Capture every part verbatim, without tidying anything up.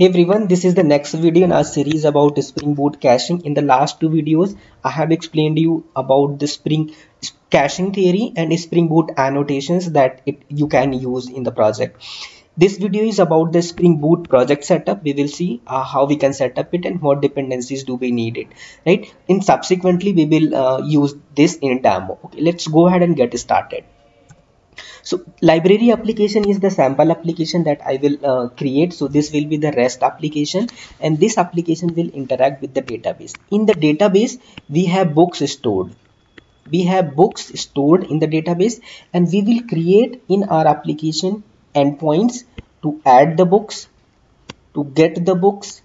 Hey everyone, this is the next video in our series about Spring Boot caching. In the last two videos, I have explained you about the Spring caching theory and Spring Boot annotations that it, you can use in the project. This video is about the Spring Boot project setup. We will see uh, how we can set up it and what dependencies do we need it, right? And subsequently, we will uh, use this in a demo. Okay, let's go ahead and get started. So library application is the sample application that I will uh, create. So this will be the REST application, and this application will interact with the database. In the database, we have books stored. We have books stored in the database, and we will create in our application endpoints to add the books, to get the books,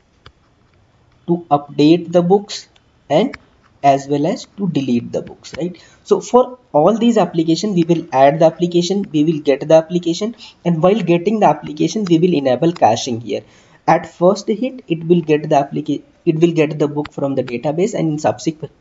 to update the books, and as well as to delete the books, right? So for all these applications, we will add the application, we will get the application, and while getting the application, we will enable caching here. At first hit, it will get the application, it will get the book from the database, and in subsequent,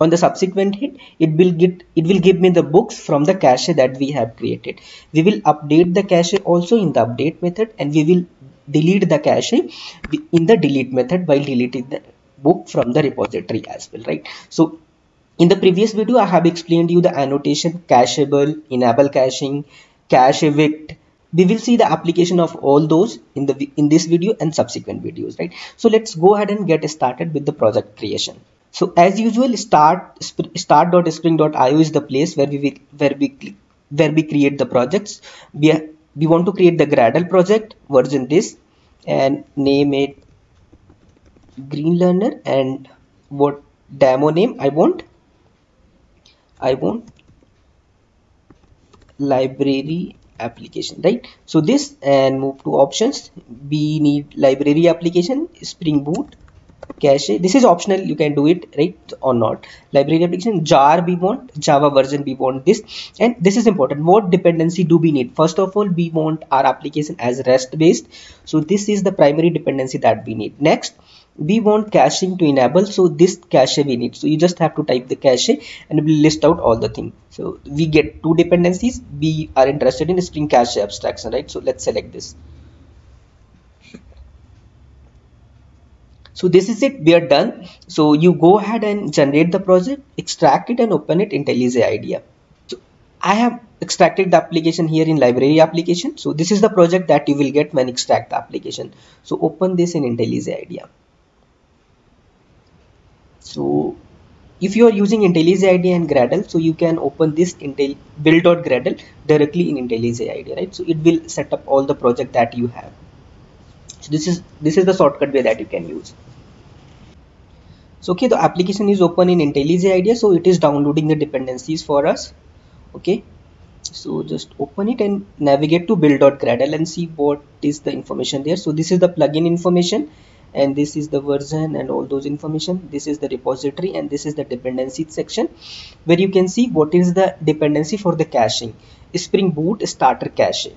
on the subsequent hit, it will get, it will give me the books from the cache that we have created. We will update the cache also in the update method, and we will delete the cache in the delete method while deleting the book from the repository as well, right? So in the previous video, I have explained you the annotation, cacheable, enable caching, CacheEvict. We will see the application of all those in the in this video and subsequent videos, right? So let's go ahead and get started with the project creation. So as usual, start start.spring.io is the place where we will, where we where we create the projects. We are, we want to create the Gradle project, version this, and name it Green Learner, and what demo name I want I want library application, right? So this, and move to options. We need library application, Spring Boot cache. This is optional, you can do it, right, or not. Library application, jar we want, Java version we want this, and this is important. What dependency do we need? First of all, we want our application as REST based, so this is the primary dependency that we need. Next, we want caching to enable, so this cache we need. So you just have to type the cache and it will list out all the things. So we get two dependencies. We are interested in Spring cache abstraction, right? So let's select this. So this is it, we are done. So you go ahead and generate the project, extract it, and open it in IntelliJ IDEA. So I have extracted the application here in library application. So this is the project that you will get when extract the application. So open this in IntelliJ IDEA. So if you are using IntelliJ IDEA and Gradle, so you can open this Intel build.gradle directly in IntelliJ IDEA, right? So it will set up all the project that you have. So this is this is the shortcut way that you can use. So okay, the application is open in IntelliJ IDEA, so it is downloading the dependencies for us. Okay, so just open it and navigate to build.gradle and see what is the information there. So this is the plugin information, and this is the version and all those information. This is the repository, and this is the dependency section where you can see what is the dependency for the caching, Spring Boot Starter Cache.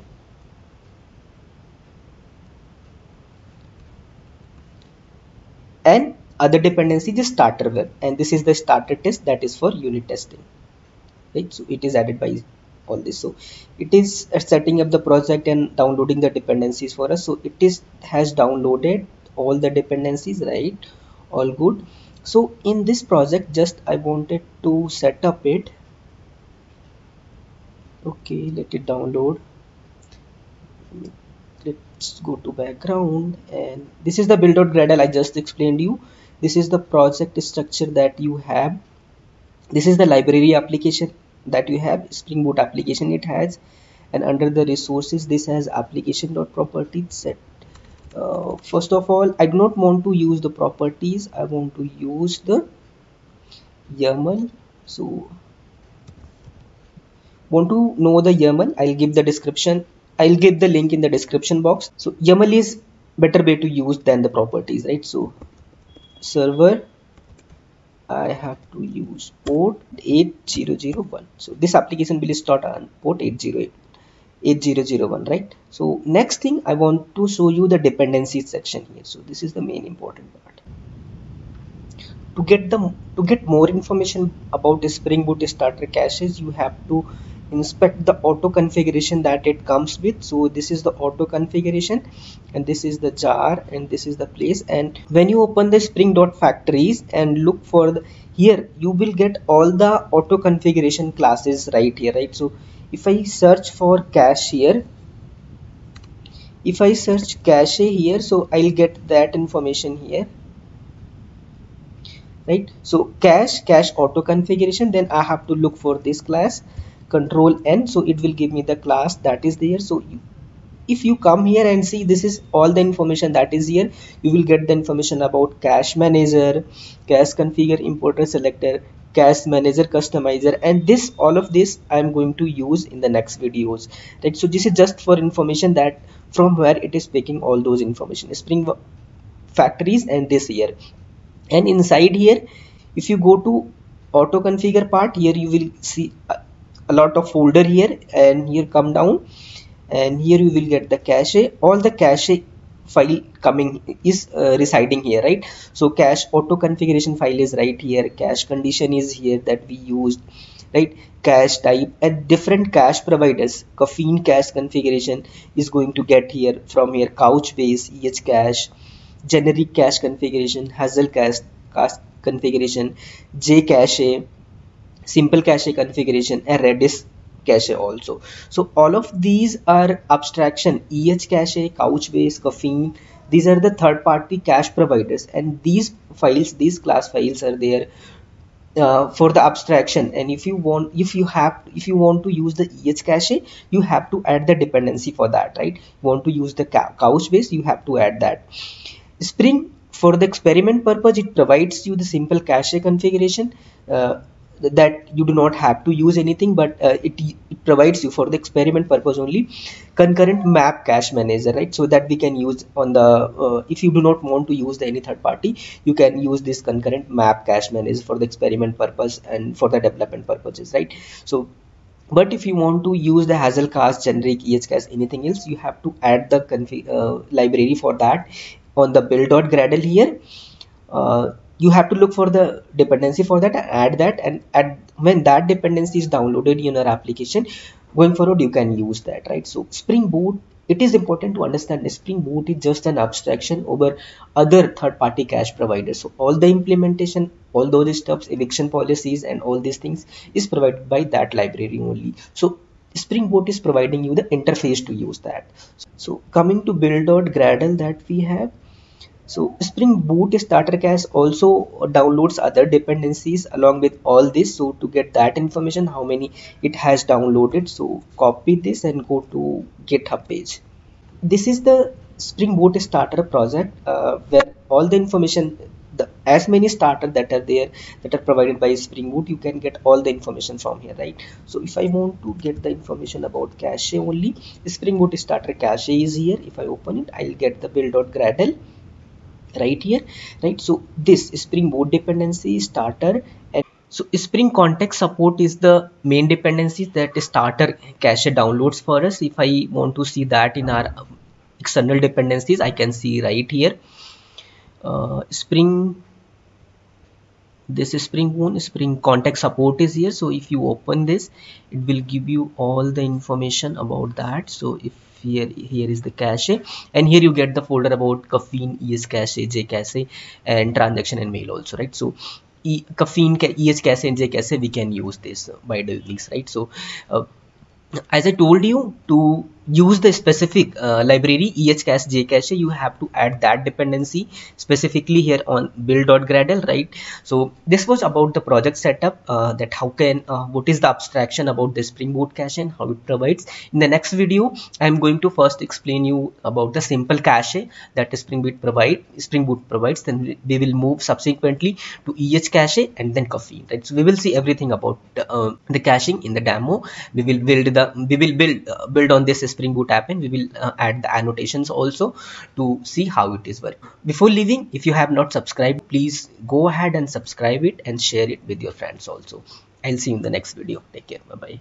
And other dependency is Starter Web, and this is the Starter Test, that is for unit testing, right? So it is added by all this. So it is setting up the project and downloading the dependencies for us. So it is has downloaded all the dependencies, right? All good. So in this project, just I wanted to set up it. Okay, let it download. Let's go to background, and this is the build.gradle I just explained you. This is the project structure that you have. This is the library application that you have, Spring Boot application it has, and under the resources, this has application.properties set. Uh, first of all, I do not want to use the properties, I want to use the YAML. So want to know the YAML, I'll give the description, I'll give the link in the description box. So YAML is better way to use than the properties, right? So server, I have to use port eight zero zero one. So this application will start on port eight zero zero one. eight zero zero one, right? So next thing, I want to show you the dependencies section here. So this is the main important part. To get the to get more information about Spring Boot Starter Caches, you have to inspect the auto configuration that it comes with. So this is the auto configuration, and this is the jar, and this is the place. And when you open the spring.factories and look for the, here you will get all the auto configuration classes right here, right? So if I search for cache here, if I search cache here, so I'll get that information here, right? So cache, cache auto configuration, then I have to look for this class, control N, so it will give me the class that is there. So you, if you come here and see, this is all the information that is here. You will get the information about cache manager, cache configure, importer, selector, cache manager, customizer, and this, all of this I am going to use in the next videos, right? So this is just for information that from where it is picking all those information, Spring Factories and this here. And inside here, if you go to auto configure part, here you will see uh, a lot of folder here, and here come down, and here you will get the cache, all the cache file coming is uh, residing here, right? So cache auto configuration file is right here, cache condition is here that we used, right? Cache type and different cache providers, Caffeine cache configuration is going to get here from here, Couchbase, EHCache, generic cache configuration, Hazelcast cache configuration, JCache, simple cache configuration, and Redis cache also. So all of these are abstraction, EHCache, Couchbase, Caffeine, these are the third party cache providers, and these files, these class files are there uh, for the abstraction. And if you want, if you have, if you want to use the EHCache, you have to add the dependency for that, right? You want to use the Couchbase, you have to add that. Spring, for the experiment purpose, it provides you the simple cache configuration uh, that you do not have to use anything, but uh, it, it provides you for the experiment purpose only, concurrent map cache manager, right? So that we can use on the uh, if you do not want to use the any third party, you can use this concurrent map cache manager for the experiment purpose and for the development purposes, right? So but if you want to use the Hazelcast, generic, EHCache, anything else, you have to add the config uh, library for that on the build.gradle here. uh, You have to look for the dependency for that and add that, and add, when that dependency is downloaded in your application, going forward you can use that, right? So Spring Boot, it is important to understand that Spring Boot is just an abstraction over other third-party cache providers. So all the implementation, all those stuffs, eviction policies and all these things is provided by that library only. So Spring Boot is providing you the interface to use that. So coming to build.gradle that we have. So Spring Boot Starter Cache also downloads other dependencies along with all this. So to get that information, how many it has downloaded, so copy this and go to GitHub page. This is the Spring Boot Starter project uh, where all the information, the as many starter that are there that are provided by Spring Boot, you can get all the information from here, right? So if I want to get the information about cache only, Spring Boot Starter Cache is here. If I open it, I'll get the build.gradle right here, right? So this Spring Boot dependency starter, and so Spring Context Support is the main dependency that starter cache downloads for us. If I want to see that in our external dependencies, I can see right here, uh, Spring, this is Spring Boot, Spring Context Support is here. So if you open this, it will give you all the information about that. So if here here is the cache, and here you get the folder about Caffeine, EHCache, JCache, and transaction and mail also, right? So e Caffeine, EHCache and JCache, we can use this by doing this, right? So uh, as I told you, to use the specific uh, library EHCache, JCache, you have to add that dependency specifically here on build.gradle, right? So this was about the project setup, uh, that how can uh, what is the abstraction about the Spring Boot cache and how it provides. In the next video, I am going to first explain you about the simple cache that Spring Boot provide Spring Boot provides. Then we will move subsequently to EHCache and then Caffeine, right? So we will see everything about uh, the caching in the demo. We will build the we will build uh, build on this Spring Boot app, and we will uh, add the annotations also to see how it is working. Before leaving, if you have not subscribed, please go ahead and subscribe it and share it with your friends also. I'll see you in the next video. Take care. Bye bye.